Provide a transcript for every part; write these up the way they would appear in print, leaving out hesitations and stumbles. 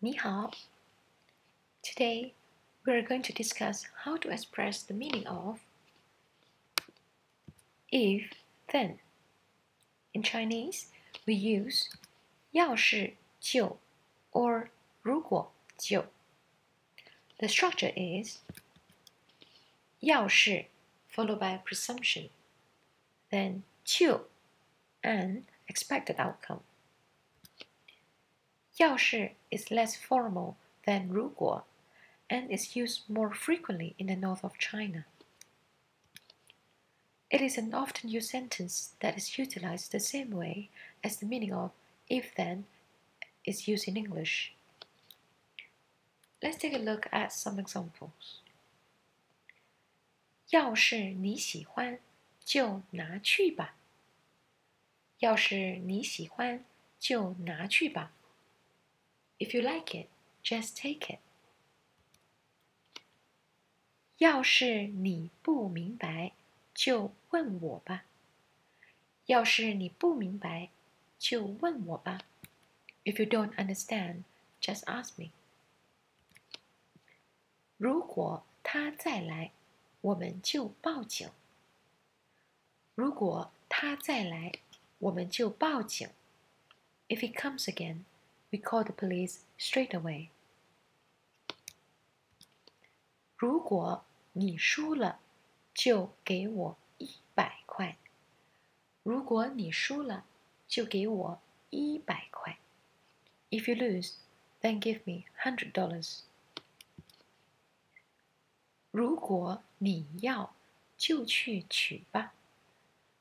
Ni hao. Today, we are going to discuss how to express the meaning of if, then. In Chinese, we use 要是就 or 如果就. The structure is 要是 followed by presumption, then 就 and expected outcome. 要是 is less formal than 如果 and is used more frequently in the north of China. It is an often used sentence that is utilized the same way as the meaning of if then is used in English. Let's take a look at some examples. 要是你喜欢就拿去吧。要是你喜欢就拿去吧。If you like it, just take it. 要是你不明白就问我吧。要是你不明白就问我吧。If you don't understand, just ask me. 如果他再来我们就报警。如果他再来我们就报警。If he comes again, we call the police straight away. 如果你输了就给我100块。如果你输了就给我100块。If you lose, then give me $100. 如果你要就去取吧。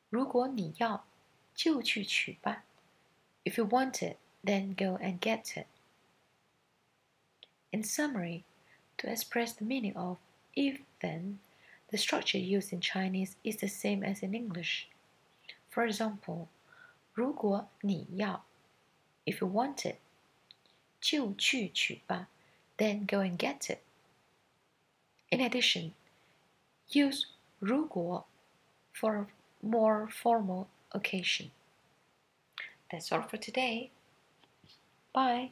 如果你要就去取吧。If you want it, then go and get it. In summary, to express the meaning of if then, the structure used in Chinese is the same as in English. For example, 如果你要 if you want it, 就去取吧 then go and get it. In addition, use 如果 for more formal occasion. That's all for today. Bye!